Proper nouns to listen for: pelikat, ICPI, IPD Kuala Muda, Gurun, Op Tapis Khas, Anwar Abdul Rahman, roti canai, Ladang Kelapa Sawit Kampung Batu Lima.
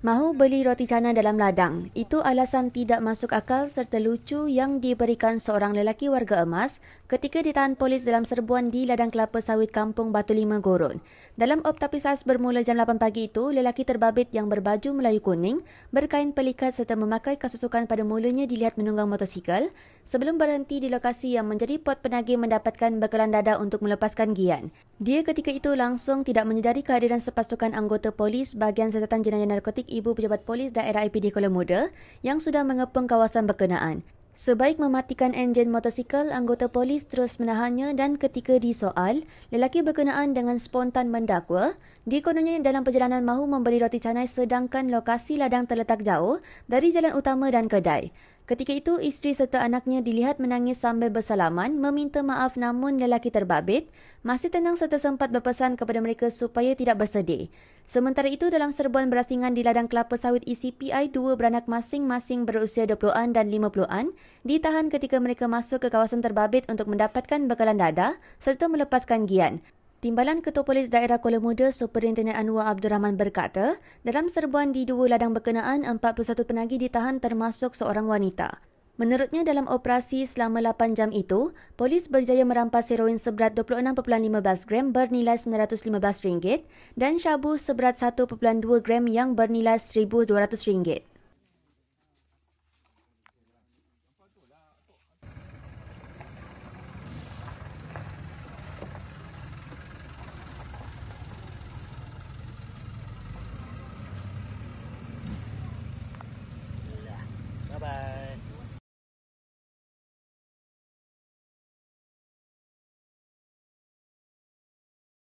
Mahu beli roti canai dalam ladang, itu alasan tidak masuk akal serta lucu yang diberikan seorang lelaki warga emas ketika ditahan polis dalam serbuan di Ladang Kelapa Sawit Kampung Batu Lima, Gurun. Dalam Op Tapis Khas bermula jam 8 pagi itu, lelaki terbabit yang berbaju Melayu kuning, berkain pelikat serta memakai kasusukan pada mulanya dilihat menunggang motosikal sebelum berhenti di lokasi yang menjadi pot penagih mendapatkan bekalan dada untuk melepaskan gian. Dia ketika itu langsung tidak menyedari kehadiran sepasukan anggota polis bahagian Siasatan Jenayah Narkotik Ibu Pejabat Polis Daerah IPD Kuala Muda yang sudah mengepung kawasan berkenaan. Sebaik mematikan enjin motosikal, anggota polis terus menahannya dan ketika disoal, lelaki berkenaan dengan spontan mendakwa, dikononnya dalam perjalanan mahu membeli roti canai sedangkan lokasi ladang terletak jauh dari jalan utama dan kedai. Ketika itu, isteri serta anaknya dilihat menangis sambil bersalaman, meminta maaf namun lelaki terbabit masih tenang serta sempat berpesan kepada mereka supaya tidak bersedih. Sementara itu, dalam serbuan berasingan di Ladang Kelapa Sawit ICPI, dua beranak masing-masing berusia 20-an dan 50-an ditahan ketika mereka masuk ke kawasan terbabit untuk mendapatkan bekalan dada serta melepaskan gian. Timbalan Ketua Polis Daerah Kuala Muda Superinten Anwar Abdul Rahman berkata, dalam serbuan di dua ladang berkenaan, 41 penagih ditahan termasuk seorang wanita. Menurutnya dalam operasi selama 8 jam itu, polis berjaya merampas heroin seberat 26.15 gram bernilai RM915 dan syabu seberat 1.2 gram yang bernilai RM1,200.